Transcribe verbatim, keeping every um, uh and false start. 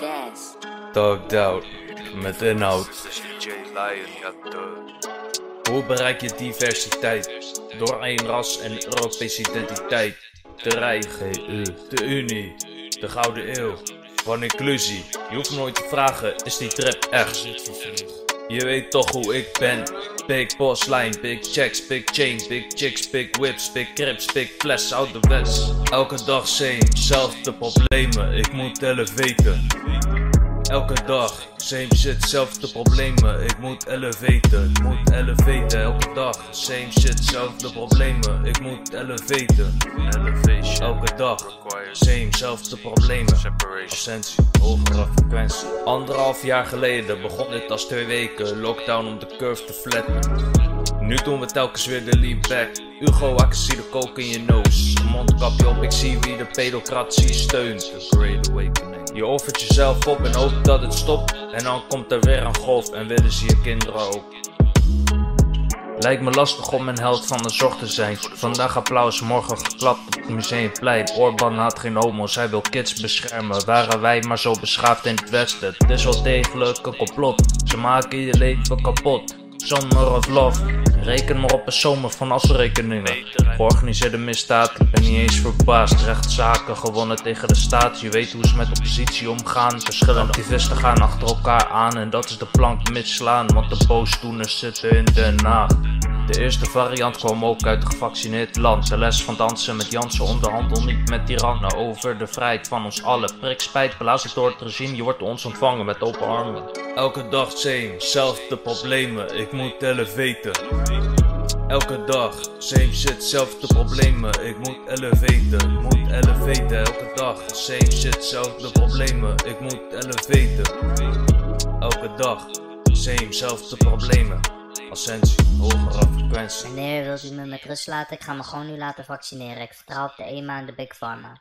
Best. Talked out, met inhoud. Hoe bereik je diversiteit? Door één ras en Europese identiteit. De Rij, G U, de Unie, de Gouden Eeuw, van inclusie. Je hoeft nooit te vragen, is die trip echt? Je weet toch hoe ik ben. Big boss line, big checks, big chain, big chicks, big whips, big crips, big flesh out the west. Elke dag same, zelfde problemen, ik moet elf weten. Elke dag, same shit, zelfde problemen, ik moet elf weten. Ik moet elf weten, elke dag, same shit, zelfde problemen, ik moet elf weten. Elke dag, same, zelfde problemen. Absentie, hogere frequentie. Anderhalf jaar geleden begon dit als twee weken. Lockdown om de curve te flatten. Nu doen we telkens weer de leanback. Hugo, ik zie de kook in je neus. Mondkapje op, ik zie wie de pedocratie steunt. The Great Awakening. Je offert jezelf op en hoopt dat het stopt. En dan komt er weer een golf en willen ze je kinderen ook. Lijkt me lastig om een held van de zorg te zijn. Vandaag applaus, morgen geklapt op het museumplein. Orban haat geen homo's, hij wil kids beschermen. Waren wij maar zo beschaafd in het westen. Het is wel degelijk een complot. Ze maken je leven kapot. Summer of love. Reken maar op een zomer van afrekeningen. Georganiseerde misdaad, ik ben niet eens verbaasd. Rechtszaken gewonnen tegen de staat. Je weet hoe ze met oppositie omgaan. Verschillende activisten gaan achter elkaar aan. En dat is de plank misslaan. Want de boosdoeners zitten in Den Haag. De eerste variant kwam ook uit een gevaccineerd land. De les van dansen met Jansen, onderhandel niet met tirannen over de vrijheid van ons allen. Prik spijt, blaas door het regime, je wordt ons ontvangen met open armen. Elke dag same, zelfde problemen, ik moet elf weten. Elke dag, same shit, zelfde problemen, ik moet elf weten. Ik moet elf weten, elke dag, same shit, zelfde problemen, ik moet elf weten. Elke dag, same, zelfde problemen. Ascentie, hogere frequentie. Meneer, wilt u me met rust laten? Ik ga me gewoon nu laten vaccineren. Ik vertrouw op de E M A en de Big Pharma.